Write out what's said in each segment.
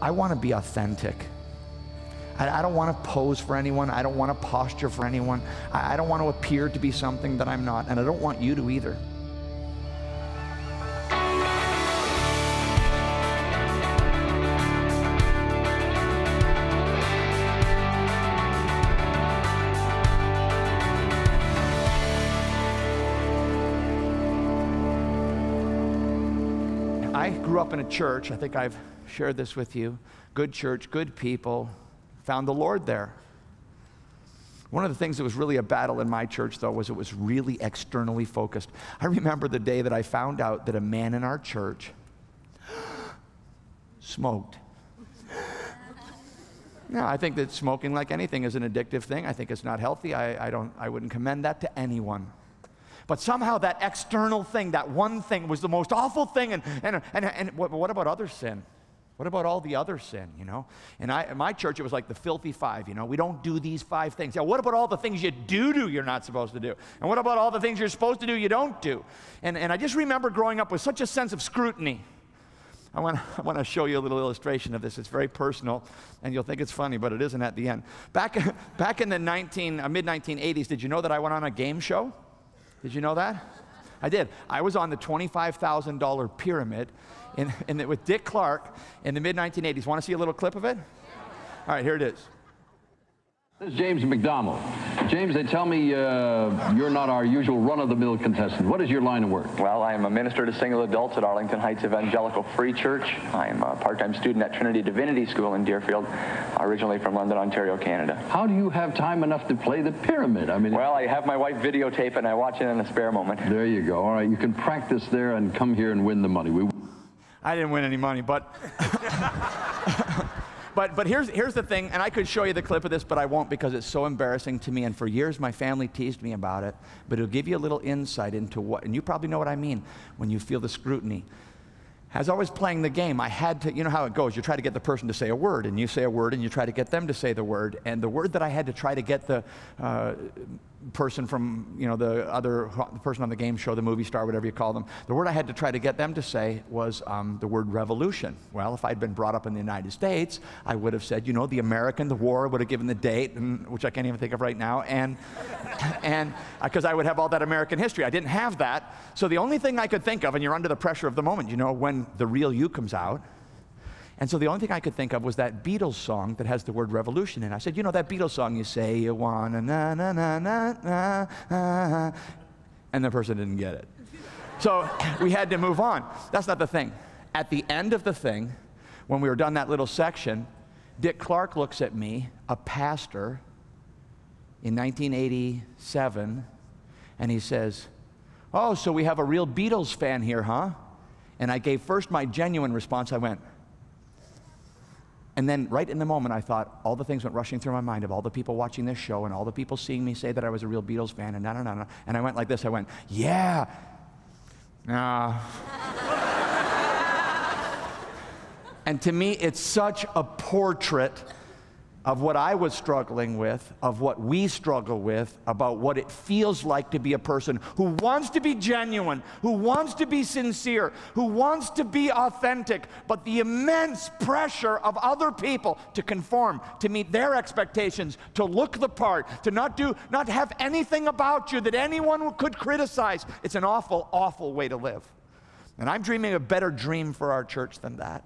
I want to be authentic. I don't want to pose for anyone. I don't want to posture for anyone. I don't want to appear to be something that I'm not, and I don't want you to either. I grew up in a church, I think I've shared this with you, good church, good people, found the Lord there. One of the things that was really a battle in my church, though, was it was really externally focused. I remember the day that I found out that a man in our church smoked. Now, I think that smoking, like anything, is an addictive thing. I think it's not healthy. I wouldn't commend that to anyone. But somehow that external thing, that one thing, was the most awful thing. And what about other sin? What about all the other sin, you know? And in my church, it was like the filthy five, you know? We don't do these five things. Now, what about all the things you do you're not supposed to do? And what about all the things you're supposed to do you don't do? And I just remember growing up with such a sense of scrutiny. I want to show you a little illustration of this. It's very personal, and you'll think it's funny, but it isn't at the end. Back in the mid-1980s, did you know that I went on a game show? Did you know that? I did. I was on the $25,000 pyramid with Dick Clark in the mid-1980s. Want to see a little clip of it? All right, here it is. This is James MacDonald. James, they tell me you're not our usual run-of-the-mill contestant. What is your line of work? Well, I am a minister to single adults at Arlington Heights Evangelical Free Church. I am a part-time student at Trinity Divinity School in Deerfield, originally from London, Ontario, Canada. How do you have time enough to play the pyramid? I mean, well, I have my wife videotape, and I watch it in a spare moment. There you go. All right, you can practice there and come here and win the money. I didn't win any money, but... But here's the thing, and I could show you the clip of this, but I won't because it's so embarrassing to me, and for years my family teased me about it, but it'll give you a little insight into what, and you probably know what I mean when you feel the scrutiny. As I was playing the game, I had to, you know how it goes, you try to get the person to say a word, and you say a word, and you try to get them to say the word, and the word that I had to try to get the person from, you know, the person on the game show, the movie star, whatever you call them, the word I had to try to get them to say was the word revolution. Well, if I'd been brought up in the United States, I would have said, you know, the American, the war, would have given the date, and, which I can't even think of right now, and because I would have all that American history. I didn't have that, so the only thing I could think of, and you're under the pressure of the moment, you know, when the real you comes out. And so the only thing I could think of was that Beatles song that has the word revolution in it. I said, you know that Beatles song, you say you wanna na na na na na na, and the person didn't get it. So we had to move on. That's not the thing. At the end of the thing, when we were done that little section, Dick Clark looks at me, a pastor in 1987, and he says, oh, so we have a real Beatles fan here, huh? And I gave first my genuine response, I went. And then right in the moment, I thought, all the things went rushing through my mind of all the people watching this show and all the people seeing me say that I was a real Beatles fan and no. And I went like this, I went, yeah. Nah. And to me, it's such a portrait of what I was struggling with, of what we struggle with, about what it feels like to be a person who wants to be genuine, who wants to be sincere, who wants to be authentic, but the immense pressure of other people to conform, to meet their expectations, to look the part, to not have anything about you that anyone could criticize. It's an awful, awful way to live. And I'm dreaming a better dream for our church than that.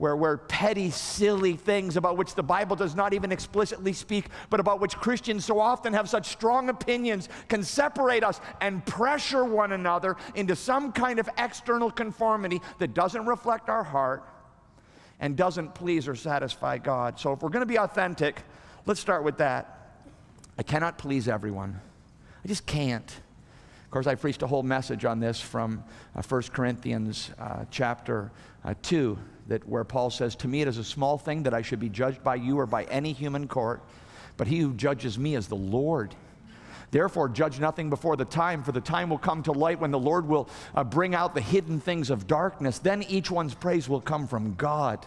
Where petty, silly things about which the Bible does not even explicitly speak, but about which Christians so often have such strong opinions, can separate us and pressure one another into some kind of external conformity that doesn't reflect our heart and doesn't please or satisfy God. So if we're going to be authentic, let's start with that. I cannot please everyone. I just can't. Of course, I preached a whole message on this from 1 Corinthians chapter 2, that where Paul says, to me it is a small thing that I should be judged by you or by any human court, but he who judges me is the Lord. Therefore, judge nothing before the time, for the time will come to light when the Lord will bring out the hidden things of darkness. Then each one's praise will come from God.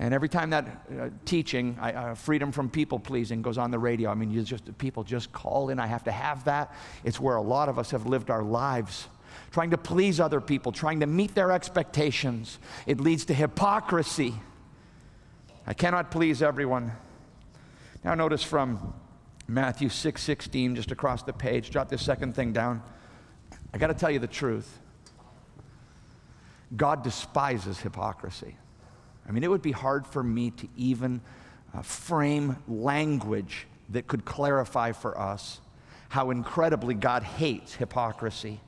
And every time that teaching, freedom from people-pleasing, goes on the radio, I mean, people just call in, I have to have that. It's where a lot of us have lived our lives, trying to please other people, trying to meet their expectations. It leads to hypocrisy. I cannot please everyone. Now notice from Matthew 6:16, just across the page, jot this second thing down. I got to tell you the truth. God despises hypocrisy. I mean, it would be hard for me to even frame language that could clarify for us how incredibly God hates hypocrisy.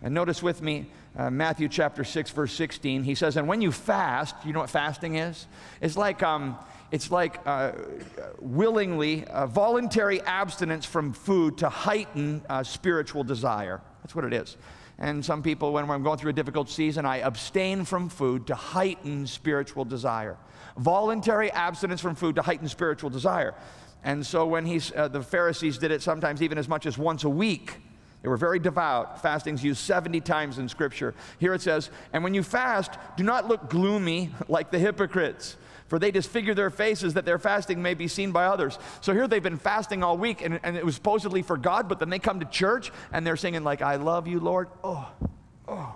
And notice with me, Matthew chapter 6, verse 16, he says, and when you fast, you know what fasting is? It's like willingly, voluntary abstinence from food to heighten spiritual desire. That's what it is. And some people, when I'm going through a difficult season, I abstain from food to heighten spiritual desire. Voluntary abstinence from food to heighten spiritual desire. And so when the Pharisees did it sometimes even as much as once a week. They were very devout. Fasting's used 70 times in Scripture. Here it says, and when you fast, do not look gloomy like the hypocrites, for they disfigure their faces that their fasting may be seen by others. So here they've been fasting all week, and it was supposedly for God, but then they come to church, and they're singing like, I love you, Lord. Oh, oh,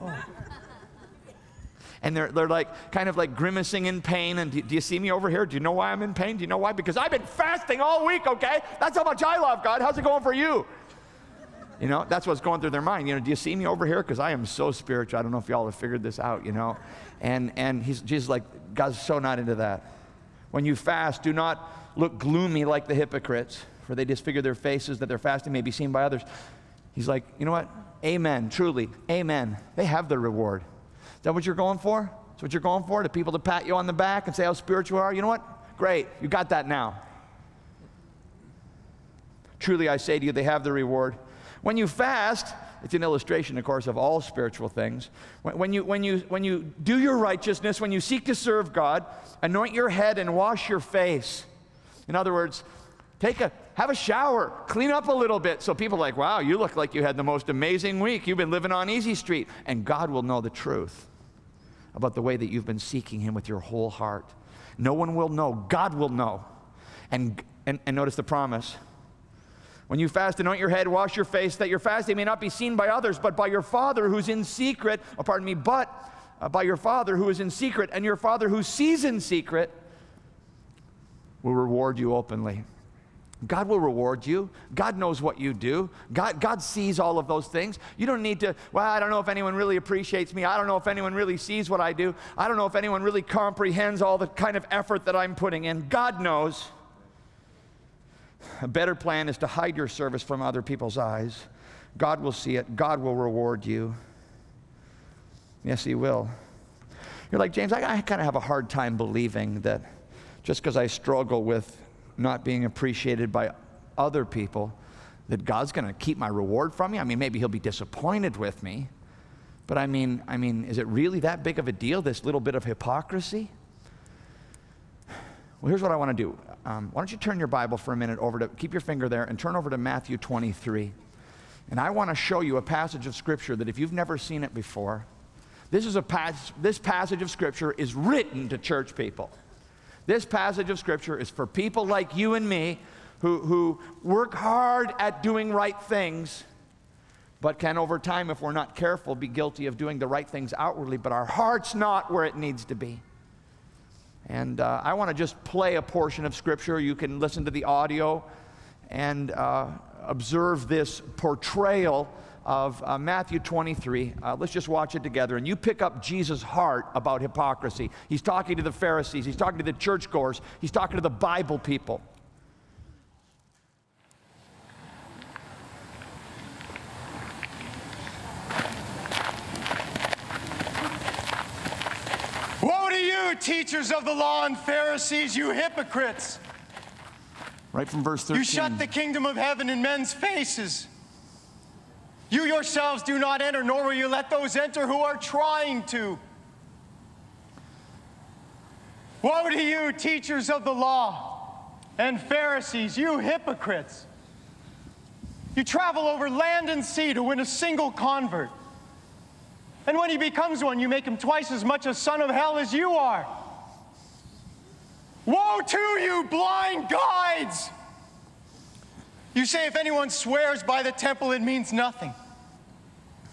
oh. And they're like, kind of like grimacing in pain, and do you see me over here? Do you know why I'm in pain? Do you know why? Because I've been fasting all week, okay? That's how much I love God. How's it going for you? You know, that's what's going through their mind. You know, do you see me over here? Because I am so spiritual. I don't know if y'all have figured this out, you know. And Jesus is like, God's so not into that. When you fast, do not look gloomy like the hypocrites, for they disfigure their faces that their fasting may be seen by others. He's like, you know what? Amen, truly, amen. They have their reward. Is that what you're going for? Is what you're going for? The people to pat you on the back and say how spiritual you are? You know what? Great, you got that now. Truly, I say to you, they have their reward. When you fast, it's an illustration, of course, of all spiritual things. When you do your righteousness, when you seek to serve God, anoint your head and wash your face. In other words, have a shower, clean up a little bit, so people are like, wow, you look like you had the most amazing week. You've been living on Easy Street. And God will know the truth about the way that you've been seeking Him with your whole heart. No one will know. God will know. And notice the promise. When you fast, anoint your head, wash your face, that your fasting may not be seen by others, but by your Father who's in secret, by your Father who is in secret, and your Father who sees in secret will reward you openly. God will reward you. God knows what you do. God sees all of those things. You don't need to, well, I don't know if anyone really appreciates me. I don't know if anyone really sees what I do. I don't know if anyone really comprehends all the kind of effort that I'm putting in. God knows. A better plan is to hide your service from other people's eyes. God will see it. God will reward you. Yes, He will. You're like, James, I kind of have a hard time believing that just because I struggle with not being appreciated by other people, that God's going to keep my reward from me. I mean, maybe He'll be disappointed with me. But I mean, is it really that big of a deal, this little bit of hypocrisy? Well, here's what I want to do. Why don't you turn your Bible for a minute over to, keep your finger there, and turn over to Matthew 23. And I want to show you a passage of Scripture that if you've never seen it before, this passage of Scripture is written to church people. This passage of Scripture is for people like you and me who work hard at doing right things, but can over time, if we're not careful, be guilty of doing the right things outwardly, but our heart's not where it needs to be. And I want to just play a portion of Scripture. You can listen to the audio and observe this portrayal of Matthew 23. Let's just watch it together. And you pick up Jesus' heart about hypocrisy. He's talking to the Pharisees. He's talking to the churchgoers. He's talking to the Bible people. Teachers of the law and Pharisees, you hypocrites. Right from verse 13. You shut the kingdom of heaven in men's faces. You yourselves do not enter, nor will you let those enter who are trying to. Woe to you, teachers of the law and Pharisees, you hypocrites. You travel over land and sea to win a single convert. And when he becomes one, you make him twice as much a son of hell as you are. Woe to you, blind guides! You say if anyone swears by the temple, it means nothing.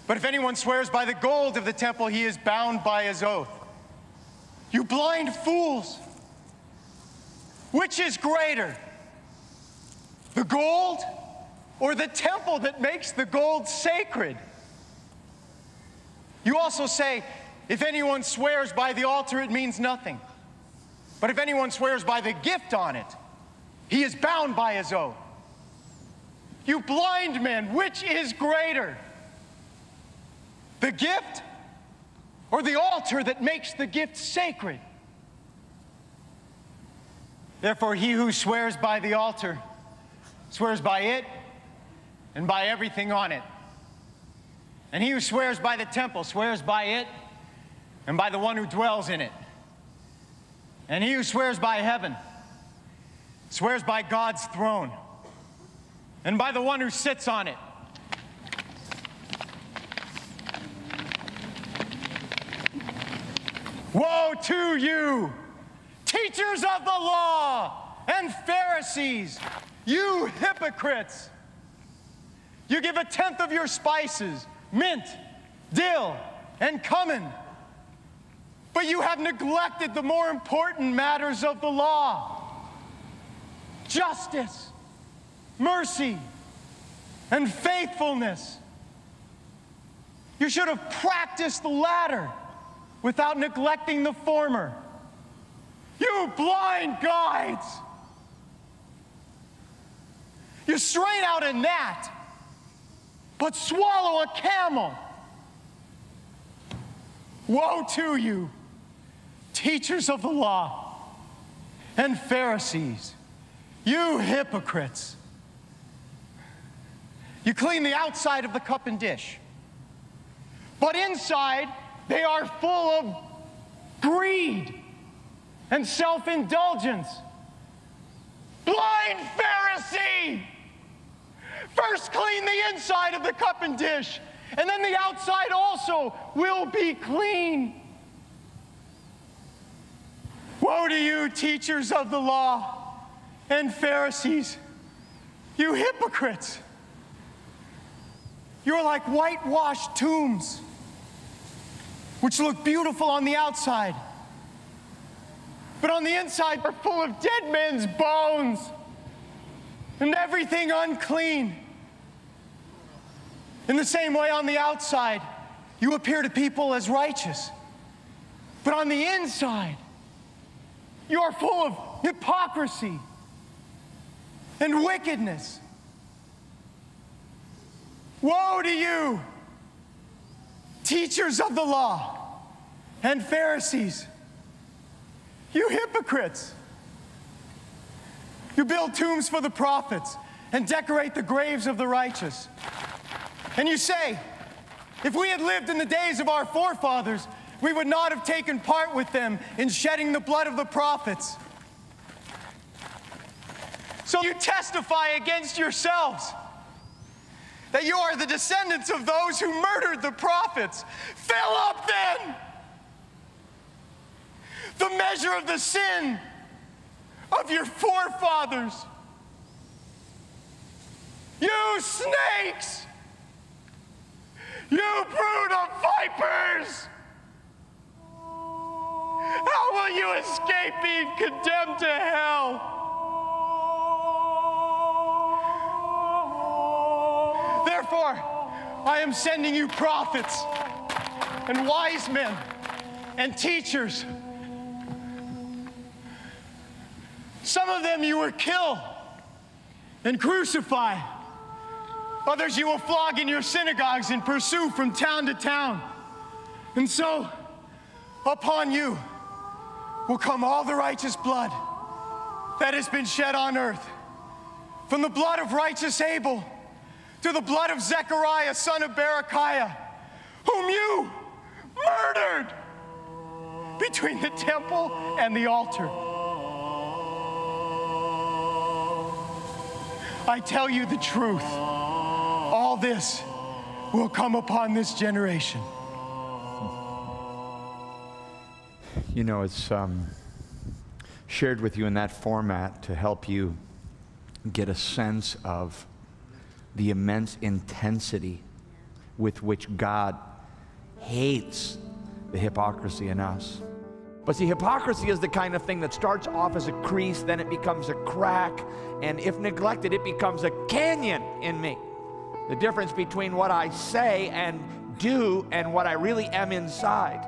But if anyone swears by the gold of the temple, he is bound by his oath. You blind fools! Which is greater, the gold or the temple that makes the gold sacred? You also say, if anyone swears by the altar, it means nothing. But if anyone swears by the gift on it, he is bound by his oath. You blind men, which is greater, the gift or the altar that makes the gift sacred? Therefore, he who swears by the altar swears by it and by everything on it. And he who swears by the temple swears by it and by the one who dwells in it. And he who swears by heaven swears by God's throne and by the one who sits on it. Woe to you, teachers of the law and Pharisees, you hypocrites! You give a tenth of your spices, mint, dill, and cumin, but you have neglected the more important matters of the law: justice, mercy, and faithfulness. You should have practiced the latter without neglecting the former. You blind guides! You strain out a gnat, but swallow a camel. Woe to you, teachers of the law and Pharisees, you hypocrites! You clean the outside of the cup and dish, but inside they are full of greed and self-indulgence. Blind Pharisee! First clean the inside of the cup and dish, and then the outside also will be clean. Woe to you, teachers of the law and Pharisees, you hypocrites! You are like whitewashed tombs, which look beautiful on the outside, but on the inside are full of dead men's bones and everything unclean. In the same way, on the outside, you appear to people as righteous, but on the inside, you are full of hypocrisy and wickedness. Woe to you, teachers of the law and Pharisees, you hypocrites! You build tombs for the prophets and decorate the graves of the righteous. And you say, if we had lived in the days of our forefathers, we would not have taken part with them in shedding the blood of the prophets. So you testify against yourselves that you are the descendants of those who murdered the prophets. Fill up then the measure of the sin of your forefathers. You snakes! You brood of vipers! How will you escape being condemned to hell? Therefore, I am sending you prophets and wise men and teachers. Some of them you will kill and crucify. Others you will flog in your synagogues and pursue from town to town. And so, upon you will come all the righteous blood that has been shed on earth, from the blood of righteous Abel to the blood of Zechariah, son of Berechiah, whom you murdered between the temple and the altar. I tell you the truth, all this will come upon this generation. You know, it's shared with you in that format to help you get a sense of the immense intensity with which God hates the hypocrisy in us. But see, hypocrisy is the kind of thing that starts off as a crease, then it becomes a crack, and if neglected, it becomes a canyon in me. The difference between what I say and do and what I really am inside.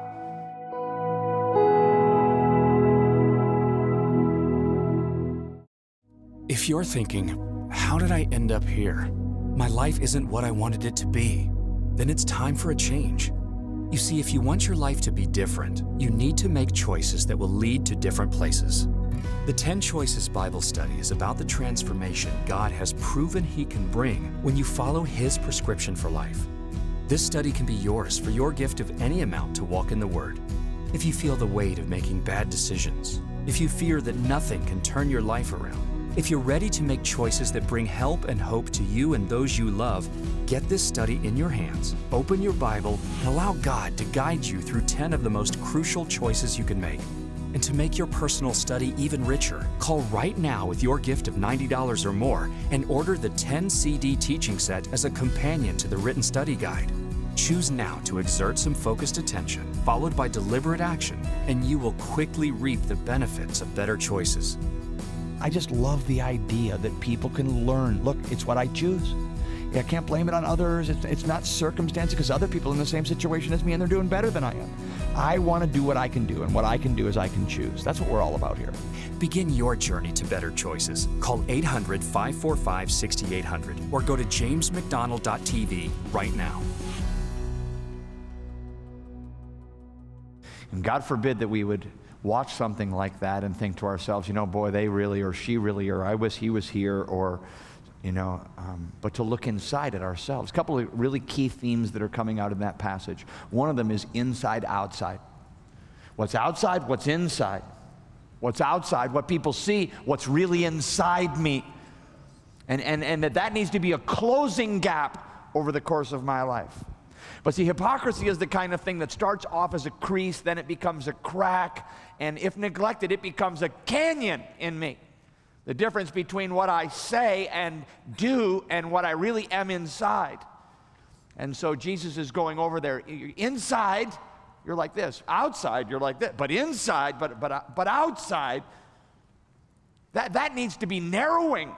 If you're thinking, how did I end up here? My life isn't what I wanted it to be. Then it's time for a change. You see, if you want your life to be different, you need to make choices that will lead to different places. The 10 Choices Bible Study is about the transformation God has proven He can bring when you follow His prescription for life. This study can be yours for your gift of any amount to walk in the Word. If you feel the weight of making bad decisions, if you fear that nothing can turn your life around, if you're ready to make choices that bring help and hope to you and those you love, get this study in your hands, open your Bible, and allow God to guide you through 10 of the most crucial choices you can make. And to make your personal study even richer, call right now with your gift of $90 or more and order the 10 CD teaching set as a companion to the written study guide. Choose now to exert some focused attention, followed by deliberate action, and you will quickly reap the benefits of better choices. I just love the idea that people can learn. Look, it's what I choose. I can't blame it on others. It's not circumstances, because other people in the same situation as me and they're doing better than I am. I want to do what I can do, and what I can do is I can choose. That's what we're all about here. Begin your journey to better choices. Call 800-545-6800 or go to jamesmacdonald.tv right now. And God forbid that we would watch something like that and think to ourselves, you know, boy, they really, or she really, or I wish he was here, or but to look inside at ourselves. A couple of really key themes that are coming out in that passage. One of them is inside, outside. What's outside, what's inside. What's outside, what people see, what's really inside me. And that needs to be a closing gap over the course of my life. But see, hypocrisy is the kind of thing that starts off as a crease, then it becomes a crack, and if neglected, it becomes a canyon in me. The difference between what I say and do and what I really am inside. And so Jesus is going over there. Inside, you're like this. Outside, you're like this. But inside, but outside, that needs to be narrowing.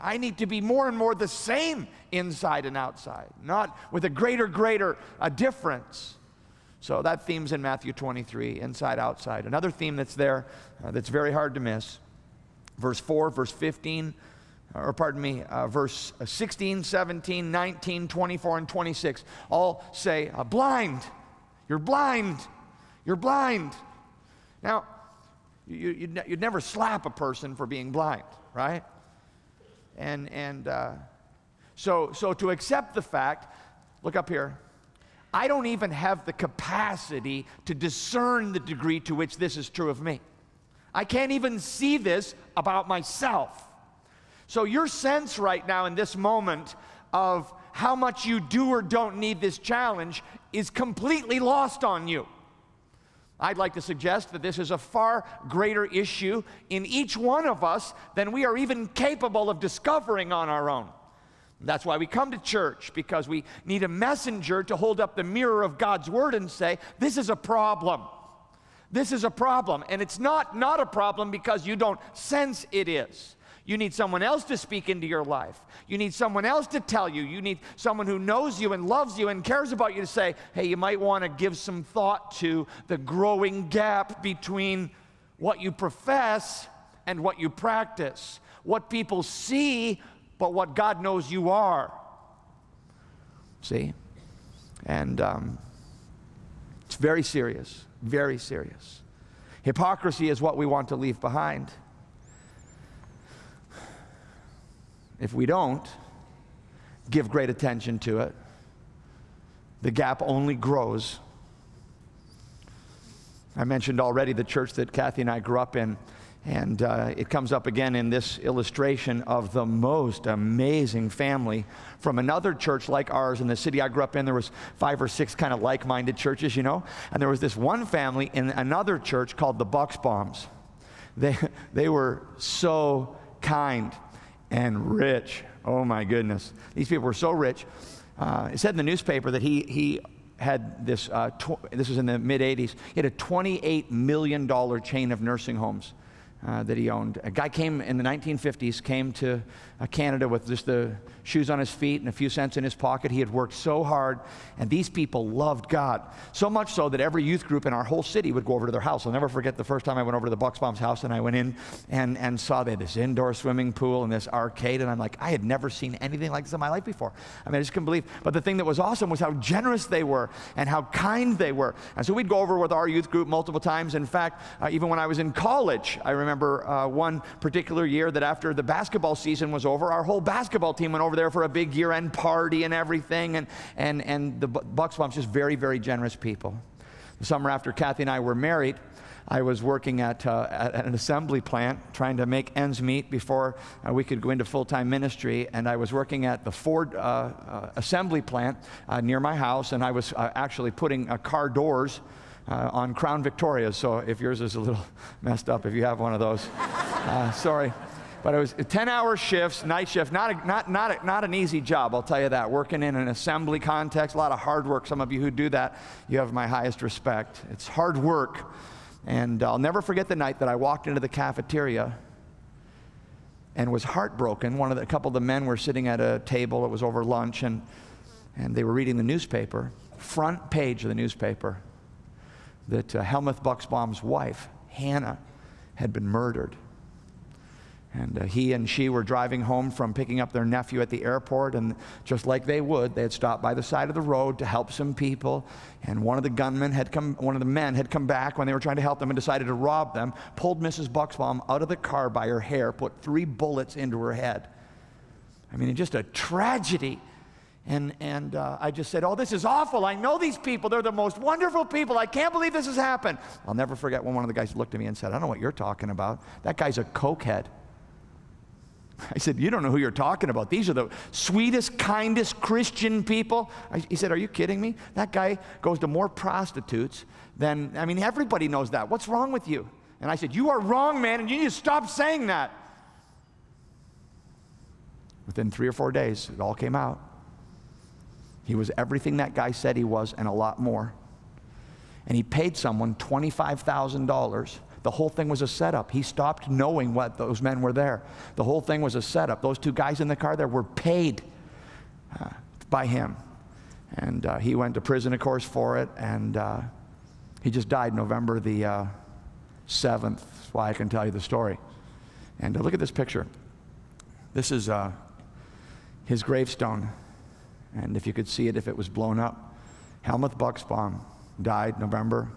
I need to be more and more the same inside and outside, not with a greater difference. So that theme's in Matthew 23, inside, outside. Another theme that's there that's very hard to miss. Verse 4, verse 15, or pardon me, verse 16, 17, 19, 24, and 26 all say, blind, you're blind, you're blind. Now, you'd never slap a person for being blind, right? So to accept the fact, look up here, I don't even have the capacity to discern the degree to which this is true of me. I can't even see this about myself. So your sense right now in this moment of how much you do or don't need this challenge is completely lost on you. I'd like to suggest that this is a far greater issue in each one of us than we are even capable of discovering on our own. That's why we come to church, because we need a messenger to hold up the mirror of God's Word and say, this is a problem. This is a problem, and it's not a problem because you don't sense it is. You need someone else to speak into your life. You need someone else to tell you. You need someone who knows you and loves you and cares about you to say, hey, you might want to give some thought to the growing gap between what you profess and what you practice, what people see, but what God knows you are. See? And it's very serious. Very serious. Hypocrisy is what we want to leave behind. If we don't give great attention to it, the gap only grows. I mentioned already the church that Kathy and I grew up in, and it comes up again in this illustration of the most amazing family from another church like ours. In the city I grew up in, there was 5 or 6 kind of like-minded churches, you know, and there was this one family in another church called the Buxbaums. They were so kind and rich. Oh my goodness. These people were so rich. It said in the newspaper that he had this, this was in the mid-'80s, he had a $28 million chain of nursing homes that he owned. A guy came in the 1950s, came to Canada with just the shoes on his feet and a few cents in his pocket. He had worked so hard, and these people loved God. So much so that every youth group in our whole city would go over to their house. I'll never forget the first time I went over to the Buxbaums' house, and I went in and saw they had this indoor swimming pool and this arcade, and I'm like, I had never seen anything like this in my life before. I mean, I just couldn't believe. But the thing that was awesome was how generous they were and how kind they were. And so we'd go over with our youth group multiple times. In fact, even when I was in college, I remember one particular year that after the basketball season was over, our whole basketball team went over there for a big year-end party and everything, and the Buxbaums, just very, very generous people. The summer after Kathy and I were married, I was working at an assembly plant trying to make ends meet before we could go into full-time ministry, and I was working at the Ford assembly plant near my house, and I was actually putting car doors on Crown Victorias, so if yours is a little messed up, if you have one of those, sorry. But it was 10-hour shifts, night shift, not an easy job, I'll tell you that. Working in an assembly context, a lot of hard work. Some of you who do that, you have my highest respect. It's hard work. And I'll never forget the night that I walked into the cafeteria and was heartbroken. A couple of the men were sitting at a table, it was over lunch, and they were reading the newspaper, front page of the newspaper, that Helmuth Buxbaum's wife, Hannah, had been murdered. And he and she were driving home from picking up their nephew at the airport, and just like they would, they had stopped by the side of the road to help some people, and one of the men had come back when they were trying to help them and decided to rob them, pulled Mrs. Buxbaum out of the car by her hair, put 3 bullets into her head. I mean, just a tragedy. And I just said, oh, this is awful. I know these people. They're the most wonderful people. I can't believe this has happened. I'll never forget when one of the guys looked at me and said, I don't know what you're talking about. That guy's a cokehead. I said, you don't know who you're talking about. These are the sweetest, kindest Christian people. He said, are you kidding me? That guy goes to more prostitutes than, I mean, everybody knows that. What's wrong with you? And I said, you are wrong, man, and you need to stop saying that. Within 3 or 4 days, it all came out. He was everything that guy said he was and a lot more. And he paid someone $25,000. The whole thing was a setup. He stopped knowing what those men were there. The whole thing was a setup. Those 2 guys in the car there were paid by him. And he went to prison, of course, for it. And he just died November the 7th. That's why I can tell you the story. And look at this picture. This is his gravestone. And if you could see it, if it was blown up. Helmuth Buxbaum died November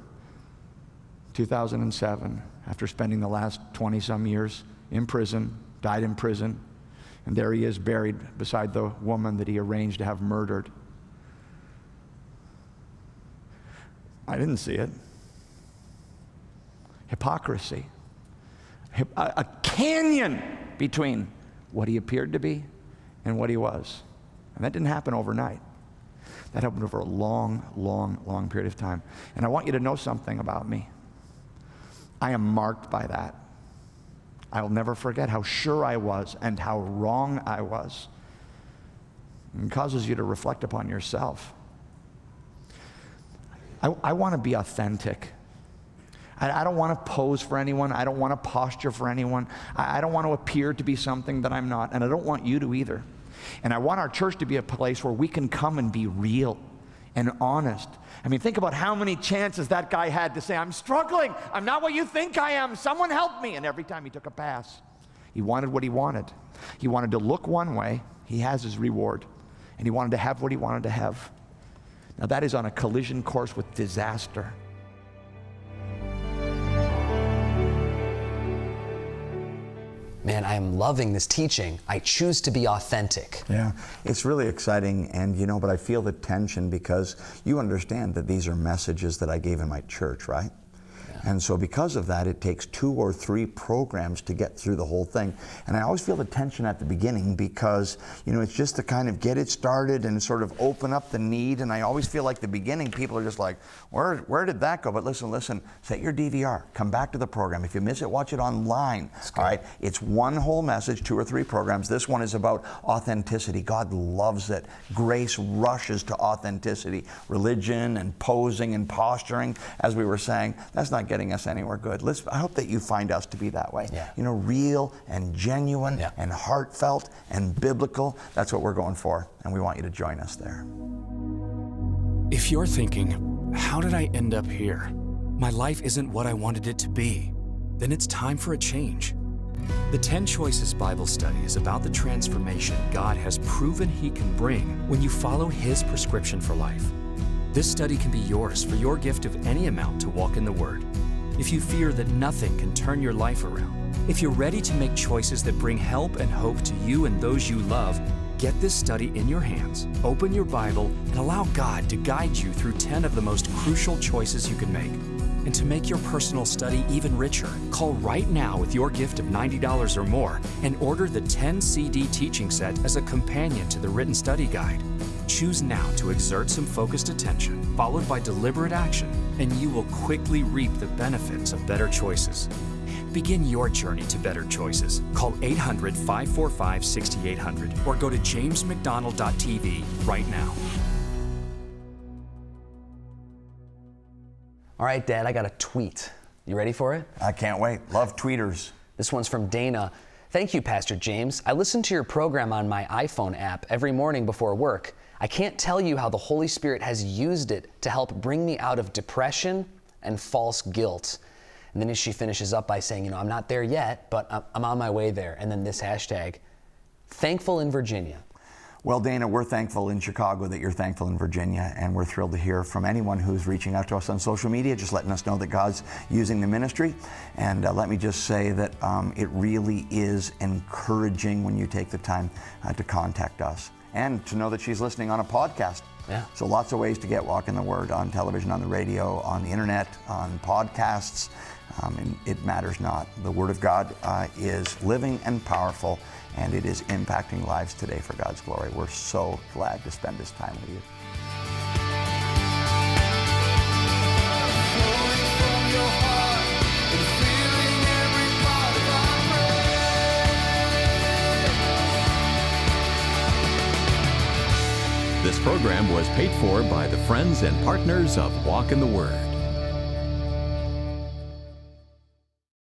2007 after spending the last 20-some years in prison, died in prison, and there he is buried beside the woman that he arranged to have murdered. I didn't see it. Hypocrisy. A canyon between what he appeared to be and what he was. And that didn't happen overnight. That happened over a long, long, long period of time. And I want you to know something about me. I am marked by that. I'll never forget how sure I was and how wrong I was. It causes you to reflect upon yourself. I want to be authentic. I don't want to pose for anyone. I don't want to posture for anyone. I don't want to appear to be something that I'm not, and I don't want you to either. And I want our church to be a place where we can come and be real and honest. I mean, think about how many chances that guy had to say, I'm struggling, I'm not what you think I am, someone help me. And every time he took a pass, he wanted what he wanted. He wanted to look one way, he has his reward. And he wanted to have what he wanted to have. Now that is on a collision course with disaster. Man, I am loving this teaching. I choose to be authentic. Yeah, it's really exciting, and you know, but I feel the tension because you understand that these are messages that I gave in my church, right? Yeah. And so because of that, it takes 2 or 3 programs to get through the whole thing. And I always feel the tension at the beginning because, you know, it's just to kind of get it started and sort of open up the need. And I always feel like the beginning, people are just like, where did that go? But listen, set your DVR, come back to the program. If you miss it, watch it online. All right. It's one whole message, 2 or 3 programs. This one is about authenticity. God loves it. Grace rushes to authenticity. Religion and posing and posturing, as we were saying, that's not getting us anywhere good. I hope that you find us to be that way. Yeah. You know, real and genuine and heartfelt and biblical. That's what we're going for, and we want you to join us there. If you're thinking, how did I end up here? My life isn't what I wanted it to be. Then it's time for a change. The 10 Choices Bible Study is about the transformation God has proven He can bring when you follow His prescription for life. This study can be yours for your gift of any amount to walk in the Word. If you fear that nothing can turn your life around, if you're ready to make choices that bring help and hope to you and those you love, get this study in your hands, open your Bible, and allow God to guide you through 10 of the most crucial choices you can make. And to make your personal study even richer, call right now with your gift of $90 or more and order the 10 CD teaching set as a companion to the written study guide. Choose now to exert some focused attention, followed by deliberate action, and you will quickly reap the benefits of better choices. Begin your journey to better choices. Call 800-545-6800 or go to jamesmacdonald.tv right now. All right, Dad, I got a tweet. You ready for it? I can't wait. Love tweeters. This one's from Dana. Thank you, Pastor James. I listen to your program on my iPhone app every morning before work. I can't tell you how the Holy Spirit has used it to help bring me out of depression and false guilt. And then she finishes up by saying, you know, I'm not there yet, but I'm on my way there. And then this hashtag, thankful in Virginia. Well, Dana, we're thankful in Chicago that you're thankful in Virginia, and we're thrilled to hear from anyone who's reaching out to us on social media, just letting us know that God's using the ministry. And let me just say that it really is encouraging when you take the time to contact us and to know that she's listening on a podcast. Yeah. So lots of ways to get Walk in the Word on television, on the radio, on the internet, on podcasts. And it matters not. The Word of God is living and powerful, and it is impacting lives today for God's glory. We're so glad to spend this time with you. This program was paid for by the friends and partners of Walk in the Word.